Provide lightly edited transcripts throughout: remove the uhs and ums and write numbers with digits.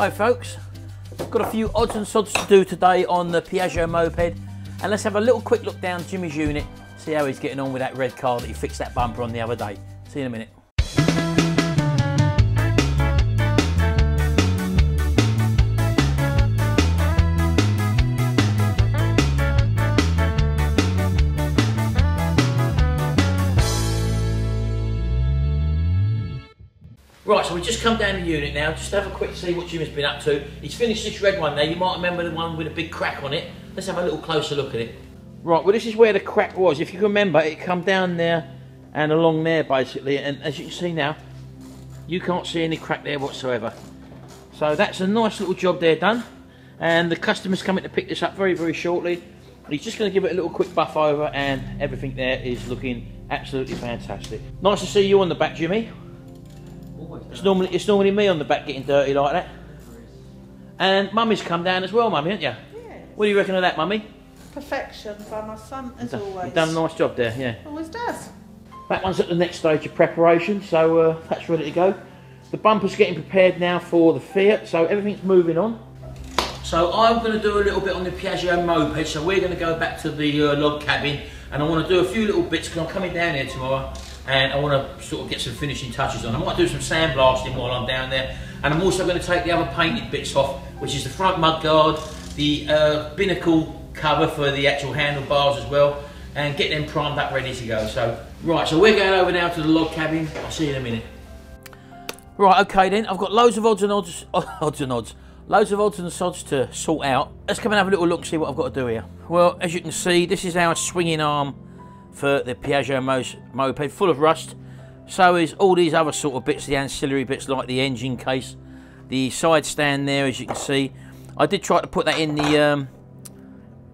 Hi folks, got a few odds and sods to do today on the Piaggio moped, and let's have a little quick look down Jimmy's unit, see how he's getting on with that red car that he fixed that bumper on the other day. See you in a minute. Right, so we just come down the unit now, just have a quick see what Jimmy's been up to. He's finished this red one now, you might remember the one with a big crack on it. Let's have a little closer look at it. Right, well this is where the crack was. If you can remember, it come down there and along there basically, and as you can see now, you can't see any crack there whatsoever. So that's a nice little job there done, and the customer's coming to pick this up very, very shortly. He's just going to give it a little quick buff over, and everything there is looking absolutely fantastic. Nice to see you on the back, Jimmy. It's normally me on the back getting dirty like that. And Mummy's come down as well, Mummy, hasn't you? Yeah. What do you reckon of that, Mummy? Perfection by my son, as always. You've done a nice job there, yeah. Always does. That one's at the next stage of preparation, so that's ready to go. The bumper's getting prepared now for the Fiat, so everything's moving on. So I'm going to do a little bit on the Piaggio moped, so we're going to go back to the log cabin, and I want to do a few little bits because I'm coming down here tomorrow. And I want to sort of get some finishing touches on. I might do some sandblasting while I'm down there, and I'm also going to take the other painted bits off, which is the front mudguard, the binnacle cover for the actual handlebars as well, and get them primed up ready to go. So, right, so we're going over now to the log cabin. I'll see you in a minute. Right, okay then, I've got loads of odds and sods to sort out. Let's come and have a little look and see what I've got to do here. Well, as you can see, this is our swinging arm for the Piaggio moped, full of rust. So is all these other sort of bits, the ancillary bits like the engine case, the side stand there, as you can see. I did try to put that in the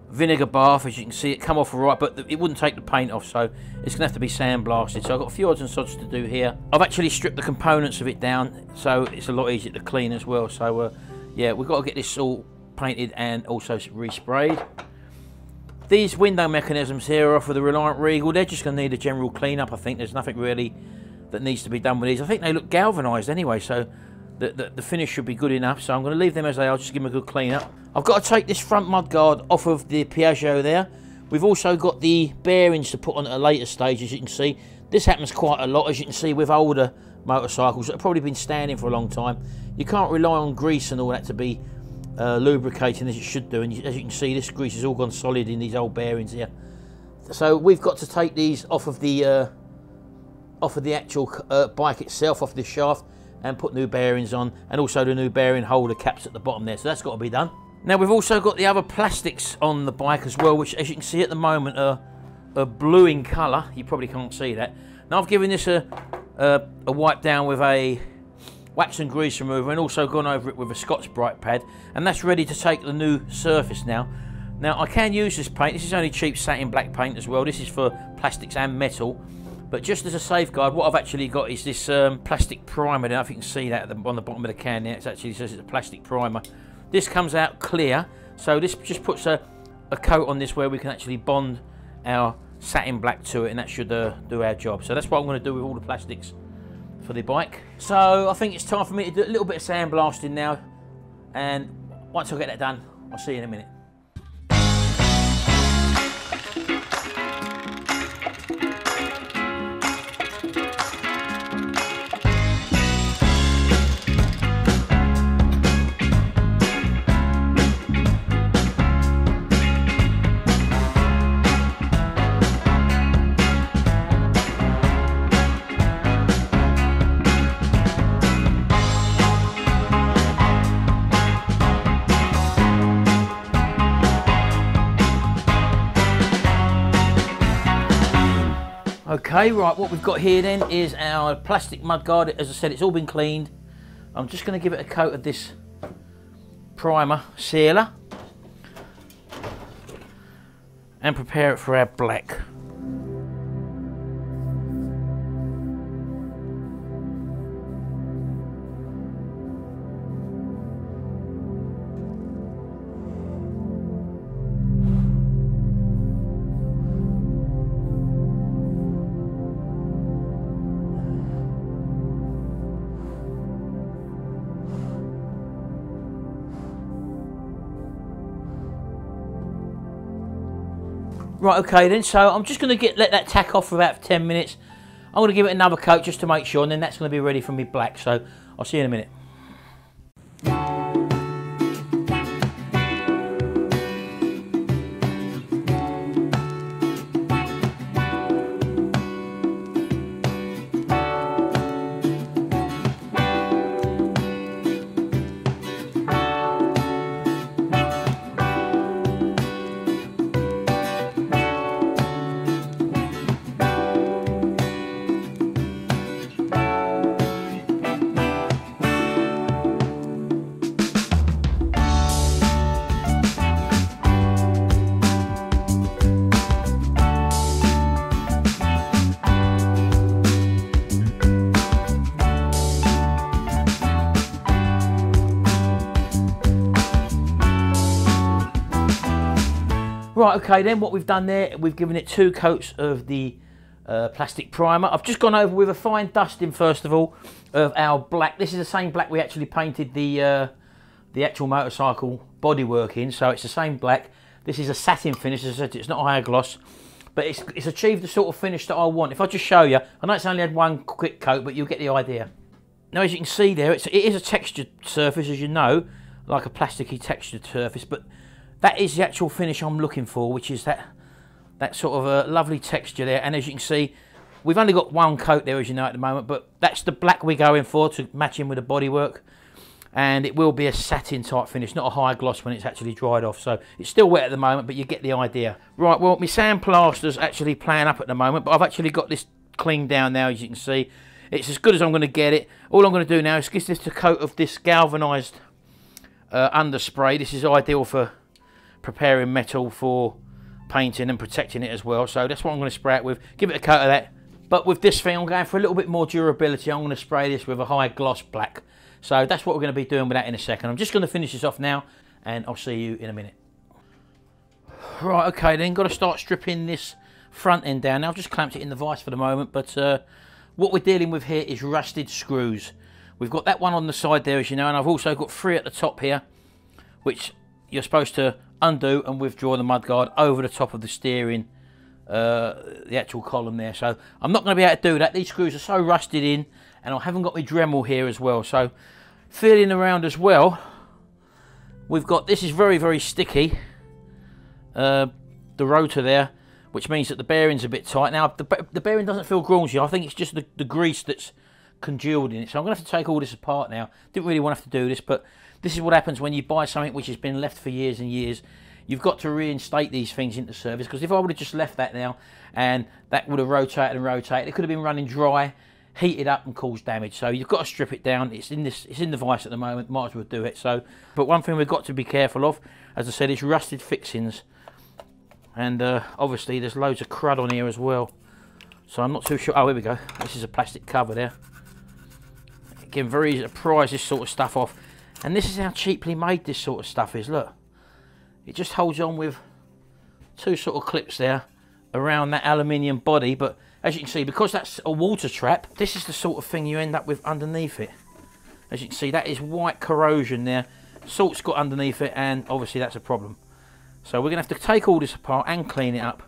vinegar bath, as you can see, it come off all right, but it wouldn't take the paint off, so it's gonna have to be sandblasted. So I've got a few odds and sods to do here. I've actually stripped the components of it down, so it's a lot easier to clean as well. So yeah, we've got to get this all painted and also resprayed. These window mechanisms here are for the Reliant Regal. They're just going to need a general clean-up, I think. There's nothing really that needs to be done with these. I think they look galvanised anyway, so the finish should be good enough. So I'm going to leave them as they are, just give them a good clean-up. I've got to take this front mudguard off of the Piaggio there. We've also got the bearings to put on at a later stage, as you can see. This happens quite a lot, as you can see, with older motorcycles that have probably been standing for a long time. You can't rely on grease and all that to be lubricating as it should do, and as you can see, this grease has all gone solid in these old bearings here. So we've got to take these off of the actual bike itself, off the shaft, and put new bearings on, and also the new bearing holder caps at the bottom there. So that's got to be done. Now we've also got the other plastics on the bike as well, which, as you can see at the moment, are blue in colour. You probably can't see that. Now I've given this a wipe down with a wax and grease remover, and also gone over it with a Scotch-Brite pad, and that's ready to take the new surface now. Now I can use this paint. This is only cheap satin black paint as well. This is for plastics and metal, but just as a safeguard, what I've actually got is this plastic primer. I don't know if you can see that on the bottom of the can there. It actually says it's a plastic primer. This comes out clear, so this just puts a coat on this where we can actually bond our satin black to it, and that should do our job. So that's what I'm going to do with all the plastics for the bike. So I think it's time for me to do a little bit of sandblasting now, and once I get that done, I'll see you in a minute. Okay, right, what we've got here then is our plastic mudguard. As I said, it's all been cleaned. I'm just going to give it a coat of this primer sealer and prepare it for our black. Right, okay then, so I'm just going to let that tack off for about 10 minutes. I'm going to give it another coat just to make sure, and then that's going to be ready for me black, so I'll see you in a minute. Right, okay then, what we've done there, we've given it two coats of the plastic primer. I've just gone over with a fine dusting first of all of our black. This is the same black we actually painted the actual motorcycle bodywork in, so it's the same black. This is a satin finish, as I said, it's not high gloss, but it's achieved the sort of finish that I want. If I just show you, I know it's only had one quick coat, but you'll get the idea. Now, as you can see there, it is a textured surface, as you know, like a plasticky textured surface, but that is the actual finish I'm looking for, which is that sort of a lovely texture there. And as you can see, we've only got one coat there, as you know, at the moment, but that's the black we're going for to match in with the bodywork. And it will be a satin type finish, not a high gloss when it's actually dried off. So it's still wet at the moment, but you get the idea. Right, well, my sandplaster's actually playing up at the moment, but I've actually got this cling down now, as you can see. It's as good as I'm going to get it. All I'm going to do now is give this a coat of this galvanised underspray. This is ideal for preparing metal for painting and protecting it as well, so that's what I'm going to spray it with. Give it a coat of that, but with this thing I'm going for a little bit more durability. I'm going to spray this with a high gloss black, so that's what we're going to be doing with that in a second. I'm just going to finish this off now and I'll see you in a minute. Right, okay then, got to start stripping this front end down now. I've just clamped it in the vice for the moment, but what we're dealing with here is rusted screws. We've got that one on the side there, as you know, and I've also got three at the top here, which you're supposed to undo and withdraw the mudguard over the top of the steering, the actual column there. So I'm not going to be able to do that. These screws are so rusted in, and I haven't got my Dremel here as well. So feeling around as well, we've got, this is very, very sticky, the rotor there, which means that the bearing's a bit tight. Now, the bearing doesn't feel graunchy. I think it's just the grease that's congealed in it. So I'm going to have to take all this apart now. Didn't really want to have to do this, but this is what happens when you buy something which has been left for years and years. You've got to reinstate these things into service, because if I would have just left that now, and that would have rotated and rotated, it could have been running dry, heated up and caused damage. So you've got to strip it down. It's in the vice at the moment, might as well do it. So, but one thing we've got to be careful of, as I said, is rusted fixings. And obviously there's loads of crud on here as well. So I'm not too sure, oh here we go, this is a plastic cover there. Again, very easy to prise this sort of stuff off. And this is how cheaply made this sort of stuff is, look. It just holds on with two sort of clips there around that aluminium body, but as you can see, because that's a water trap, this is the sort of thing you end up with underneath it. As you can see, that is white corrosion there. Salt's got underneath it, and obviously that's a problem. So we're gonna have to take all this apart and clean it up.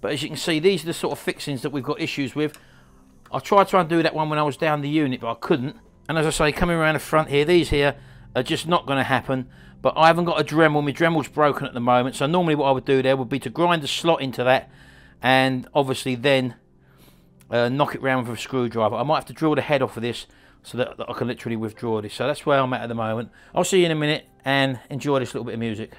But as you can see, these are the sort of fixings that we've got issues with. I tried to undo that one when I was down the unit, but I couldn't. And as I say, coming around the front here, these here are just not going to happen, but I haven't got a Dremel. My Dremel's broken at the moment, so normally what I would do there would be to grind a slot into that, and obviously then knock it round with a screwdriver. I might have to drill the head off of this so that I can literally withdraw this. So that's where I'm at the moment. I'll see you in a minute, and enjoy this little bit of music.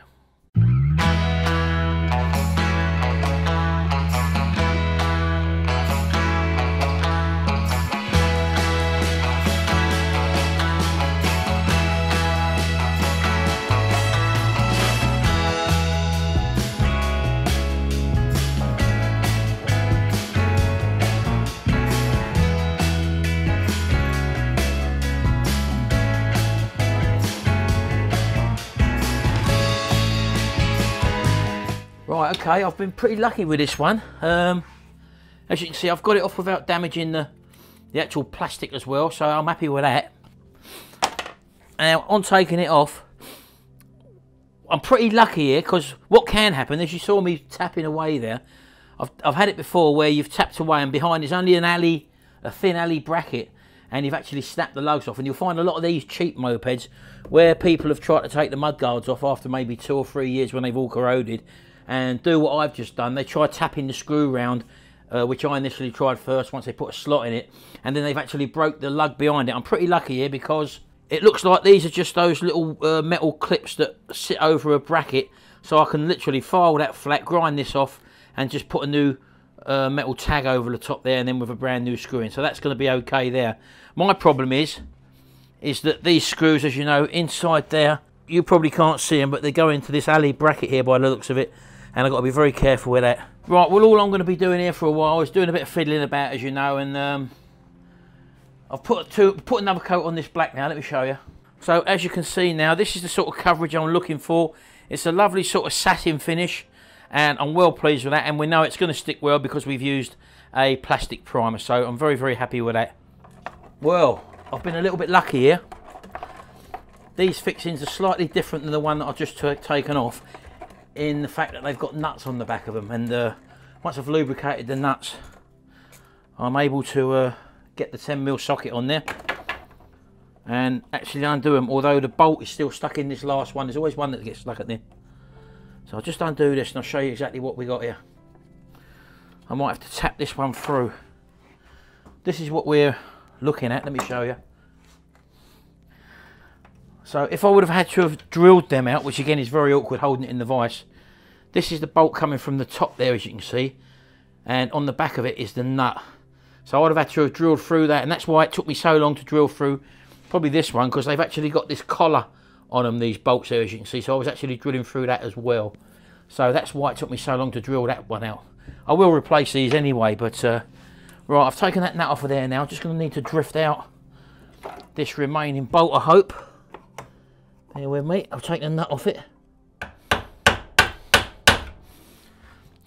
Right, okay, I've been pretty lucky with this one. As you can see, I've got it off without damaging the actual plastic as well, so I'm happy with that. Now, on taking it off, I'm pretty lucky here, because what can happen, as you saw me tapping away there, I've had it before where you've tapped away and behind is only an alley, a thin alley bracket, and you've actually snapped the lugs off. And you'll find a lot of these cheap mopeds where people have tried to take the mudguards off after maybe 2 or 3 years when they've all corroded, and do what I've just done. They try tapping the screw round, which I initially tried first once they put a slot in it, and then they've actually broke the lug behind it. I'm pretty lucky here because it looks like these are just those little metal clips that sit over a bracket, so I can literally file that flat, grind this off, and just put a new metal tag over the top there, and then with a brand new screw in. So that's going to be okay there. My problem is that these screws, as you know, inside there, you probably can't see them, but they go into this alley bracket here by the looks of it, and I've got to be very careful with that. Right, well, all I'm going to be doing here for a while is doing a bit of fiddling about, as you know, and I've put another coat on this black now. Let me show you. So as you can see now, this is the sort of coverage I'm looking for. It's a lovely sort of satin finish, and I'm well pleased with that, and we know it's going to stick well because we've used a plastic primer, so I'm very, very happy with that. Well, I've been a little bit lucky here. These fixings are slightly different than the one that I've just taken off, in the fact that they've got nuts on the back of them, and once I've lubricated the nuts, I'm able to get the 10mm socket on there and actually undo them, although the bolt is still stuck in this last one. There's always one that gets stuck at there. So I'll just undo this and I'll show you exactly what we got here. I might have to tap this one through. This is what we're looking at. Let me show you. So if I would have had to have drilled them out, which again is very awkward holding it in the vise, this is the bolt coming from the top there, as you can see, and on the back of it is the nut. So I'd have had to have drilled through that, and that's why it took me so long to drill through probably this one, because they've actually got this collar on them, these bolts here, as you can see, so I was actually drilling through that as well. So that's why it took me so long to drill that one out. I will replace these anyway, but right, I've taken that nut off of there now. I'm just going to need to drift out this remaining bolt, I hope. Bear with me, I'll take the nut off it.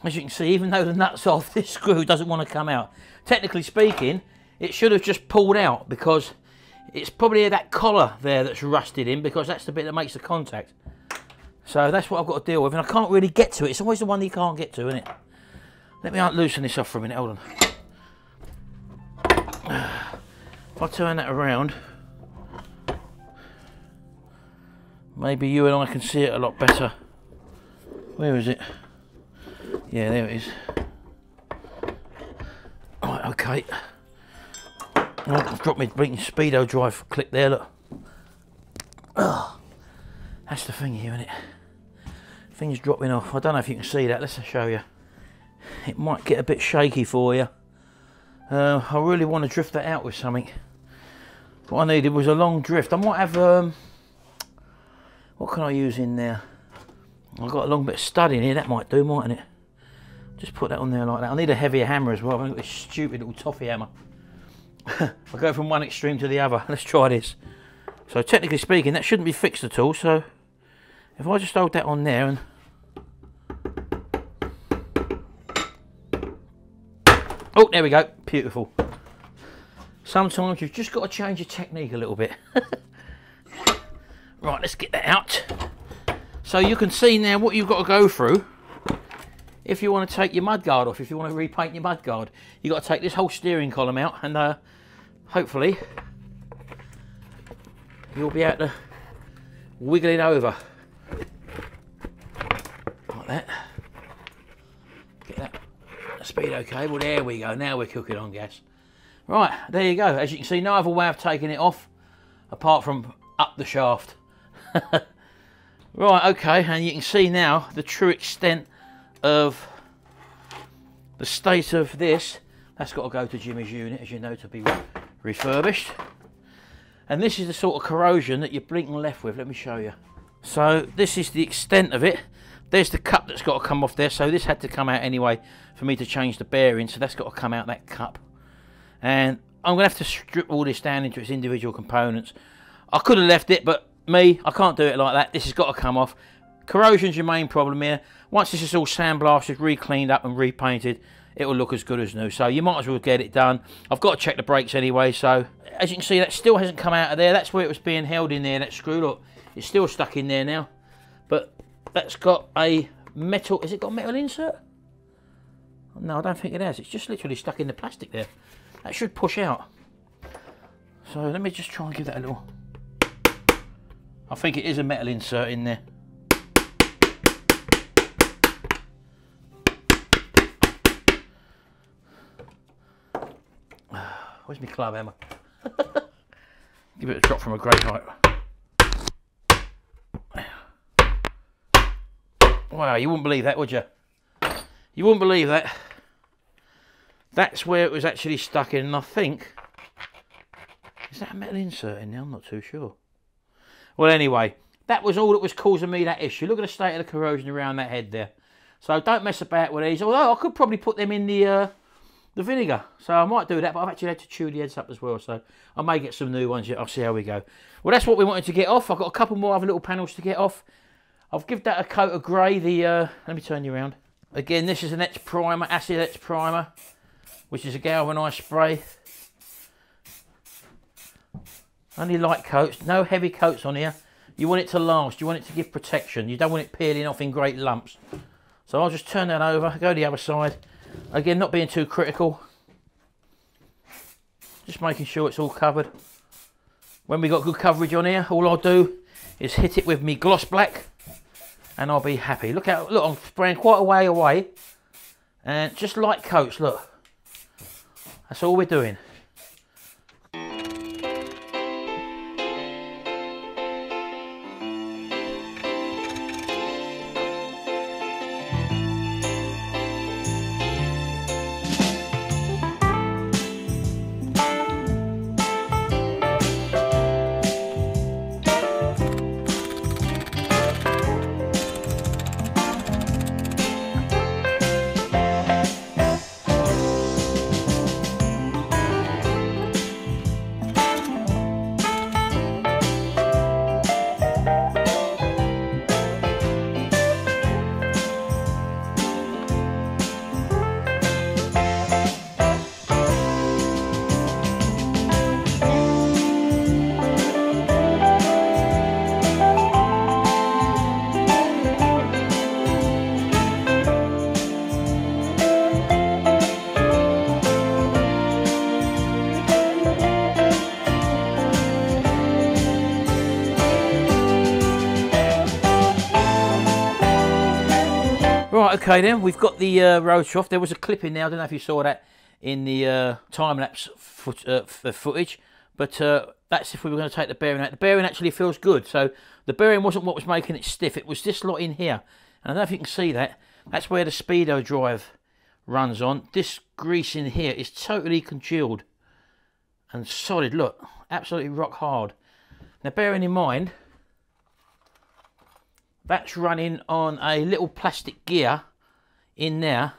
As you can see, even though the nut's off, this screw doesn't want to come out. Technically speaking, it should have just pulled out, because it's probably that collar there that's rusted in, because that's the bit that makes the contact. So that's what I've got to deal with, and I can't really get to it. It's always the one that you can't get to, isn't it? Let me loosen this off for a minute, hold on. If I turn that around, maybe you and I can see it a lot better. Where is it? Yeah, there it is. Right, okay. Oh, I've dropped my blinking speedo drive clip there, look. Oh, that's the thing here, isn't it? Things dropping off. I don't know if you can see that. Let's show you. It might get a bit shaky for you. I really want to drift that out with something. What I needed was a long drift. I might have... what can I use in there? I've got a long bit of stud in here. That might do, mightn't it? Just put that on there like that. I need a heavier hammer as well. I've got this stupid little toffee hammer. I go from one extreme to the other. Let's try this. So technically speaking, that shouldn't be fixed at all. So if I just hold that on there and... Oh, there we go. Beautiful. Sometimes you've just got to change your technique a little bit. Right, let's get that out. So you can see now what you've got to go through if you want to take your mudguard off, if you want to repaint your mudguard. You've got to take this whole steering column out, and hopefully you'll be able to wiggle it over. Like that. Get that speedo cable. There we go. Now we're cooking on gas. Right, there you go. As you can see, no other way of taking it off apart from up the shaft. Right, okay, and you can see now the true extent of the state of this. That's got to go to Jimmy's unit, as you know, to be refurbished. And this is the sort of corrosion that you're blinking left with. Let me show you. So this is the extent of it. There's the cup that's got to come off there, so this had to come out anyway for me to change the bearing, so that's got to come out, that cup. And I'm going to have to strip all this down into its individual components. I could have left it, but me, I can't do it like that. This has got to come off. Corrosion's your main problem here. Once this is all sandblasted, re-cleaned up and repainted, it will look as good as new. So you might as well get it done. I've got to check the brakes anyway. So as you can see, that still hasn't come out of there. That's where it was being held in there, that screw. Look, it's still stuck in there now. But that's got a metal, has it got a metal insert? No, I don't think it has. It's just literally stuck in the plastic there. That should push out. So let me just try and give that a little. I think it is a metal insert in there. Where's my club hammer? Give it a drop from a great height. Wow, you wouldn't believe that, would you? You wouldn't believe that. That's where it was actually stuck in, and I think... Is that a metal insert in there? I'm not too sure. Well, anyway, that was all that was causing me that issue. Look at the state of the corrosion around that head there. So don't mess about with these. Although I could probably put them in the vinegar. So I might do that, but I've actually had to chew the heads up as well. So I may get some new ones yet. I'll see how we go. Well, that's what we wanted to get off. I've got a couple more other little panels to get off. I've given that a coat of grey. Let me turn you around. Again, this is an etch primer, acid etch primer, which is a galvanised spray. Only light coats, no heavy coats on here. You want it to last, you want it to give protection. You don't want it peeling off in great lumps. So I'll just turn that over, go to the other side. Again, not being too critical. Just making sure it's all covered. When we got good coverage on here, all I'll do is hit it with me gloss black and I'll be happy. Look out, look, I'm spraying quite a way away. And just light coats, look. That's all we're doing. Okay then, we've got the rotor off. There was a clip in there, I don't know if you saw that in the time-lapse footage, but that's if we were going to take the bearing out. The bearing actually feels good, so the bearing wasn't what was making it stiff, it was this lot in here. And I don't know if you can see that, that's where the speedo drive runs on. This grease in here is totally congealed and solid, look, absolutely rock hard. Now bearing in mind, that's running on a little plastic gear in there.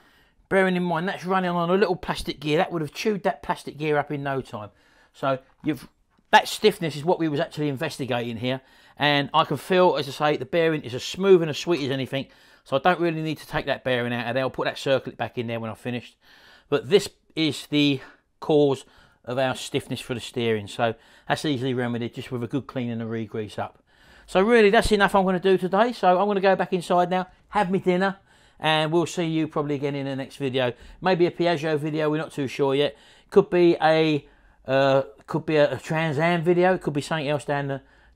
Bearing in mind, that's running on a little plastic gear. That would have chewed that plastic gear up in no time. So that stiffness is what we was actually investigating here. And I can feel, as I say, the bearing is as smooth and as sweet as anything. So I don't really need to take that bearing out of there. I'll put that circlet back in there when I've finished. But this is the cause of our stiffness for the steering. So that's easily remedied just with a good clean and a re-grease up. So really, that's enough I'm going to do today. So I'm going to go back inside now, have me dinner, and we'll see you probably again in the next video. Maybe a Piaggio video, we're not too sure yet. Could be a Trans Am video. It could be something else down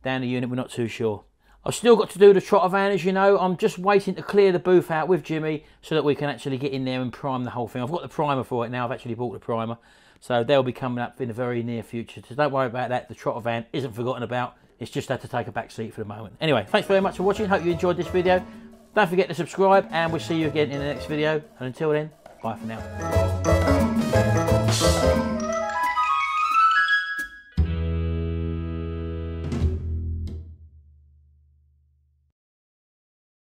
the unit, we're not too sure. I've still got to do the Trotter van, as you know. I'm just waiting to clear the booth out with Jimmy so that we can actually get in there and prime the whole thing. I've got the primer for it now. I've actually bought the primer. So they'll be coming up in the very near future. So don't worry about that. The Trotter van isn't forgotten about. It's just had to take a back seat for the moment. Anyway, thanks very much for watching. Hope you enjoyed this video. Don't forget to subscribe and we'll see you again in the next video. And until then, bye for now.